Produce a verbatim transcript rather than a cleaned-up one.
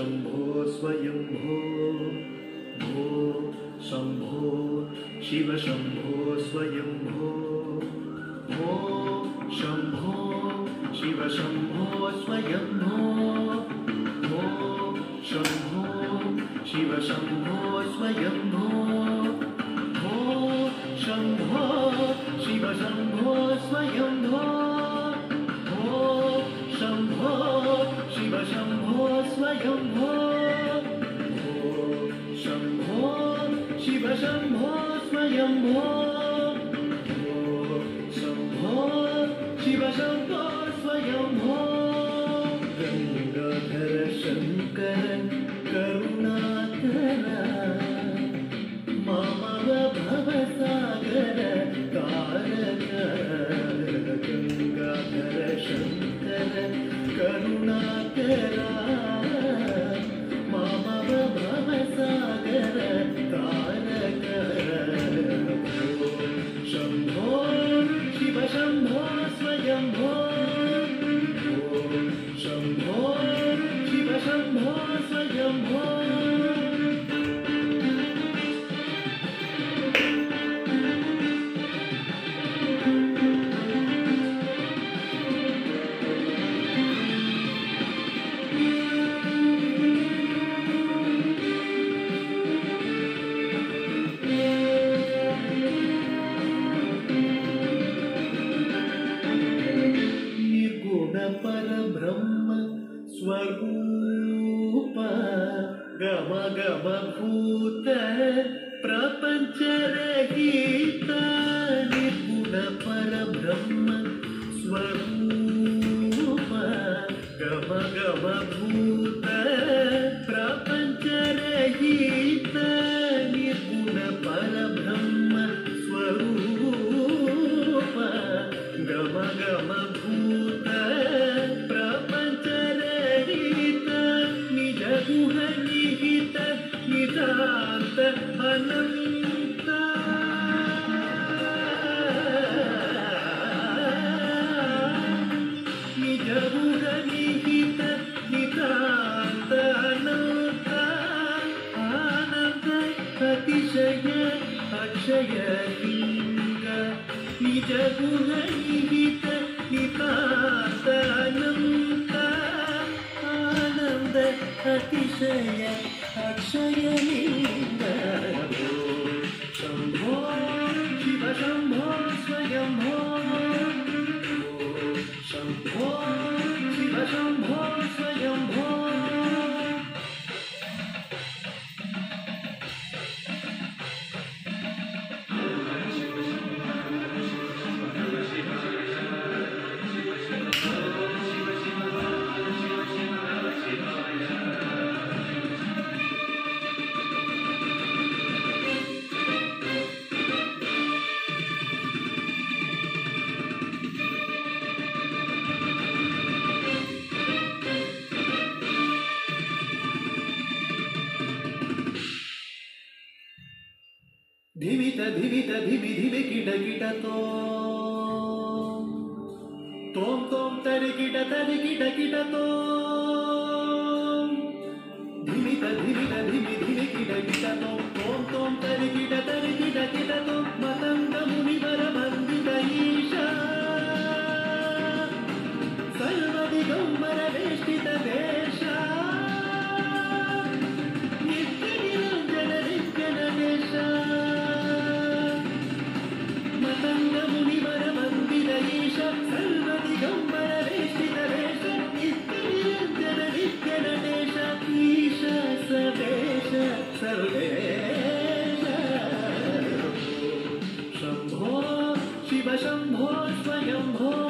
शंभो स्वयंभो भो शंभो शिव शंभो स्वयंभो भो शंभो शिव शंभो स्वयंभो भो शंभो शिव शंभो स्वयंभो भो Shambho Shiv Shambho Swayambho Shiva Shambho Swayambho Shambho Shiva Shambho Swayambho Shambho Shiva Shambho Swayambho Gangadhara Shankaran Karunakara Mamava Bhavasagara Karaka Gangadhara Shankaran Karunakara Mama Bhavasagara Karaka Shambho Shiva Shambho Swayambho Shambho Shiva Shambho Swayambho Shambho Shiva Shambho Swayambho